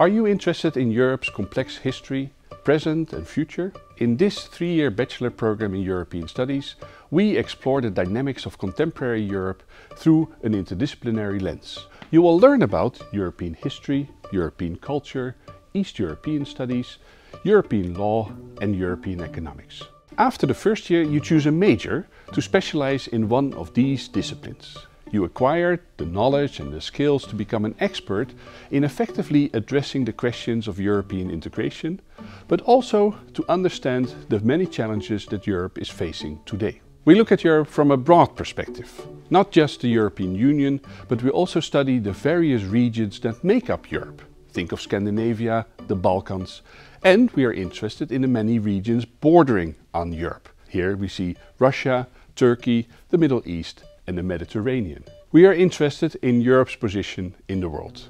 Are you interested in Europe's complex history, present and future? In this three-year bachelor program in European Studies, we explore the dynamics of contemporary Europe through an interdisciplinary lens. You will learn about European history, European culture, East European studies, European law and European economics. After the first year, you choose a major to specialize in one of these disciplines. You acquire the knowledge and the skills to become an expert in effectively addressing the questions of European integration, but also to understand the many challenges that Europe is facing today. We look at Europe from a broad perspective, not just the European Union, but we also study the various regions that make up Europe. Think of Scandinavia, the Balkans, and we are interested in the many regions bordering on Europe. Here we see Russia, Turkey, the Middle East, and the Mediterranean. We are interested in Europe's position in the world.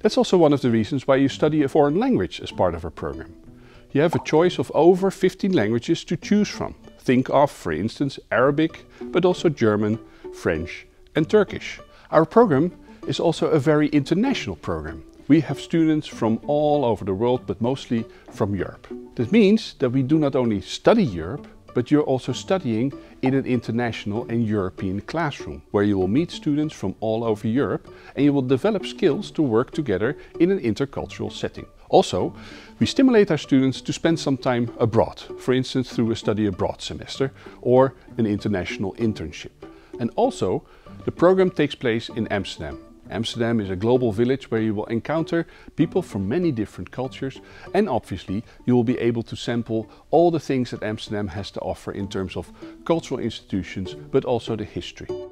That's also one of the reasons why you study a foreign language as part of our program. You have a choice of over 15 languages to choose from. Think of, for instance, Arabic, but also German, French, and Turkish. Our program is also a very international program. We have students from all over the world, but mostly from Europe. That means that we do not only study Europe, but you're also studying in an international and European classroom, where you will meet students from all over Europe and you will develop skills to work together in an intercultural setting. Also, we stimulate our students to spend some time abroad, for instance through a study abroad semester or an international internship. And also, the program takes place in Amsterdam. Amsterdam is a global village where you will encounter people from many different cultures, and obviously you will be able to sample all the things that Amsterdam has to offer in terms of cultural institutions, but also the history.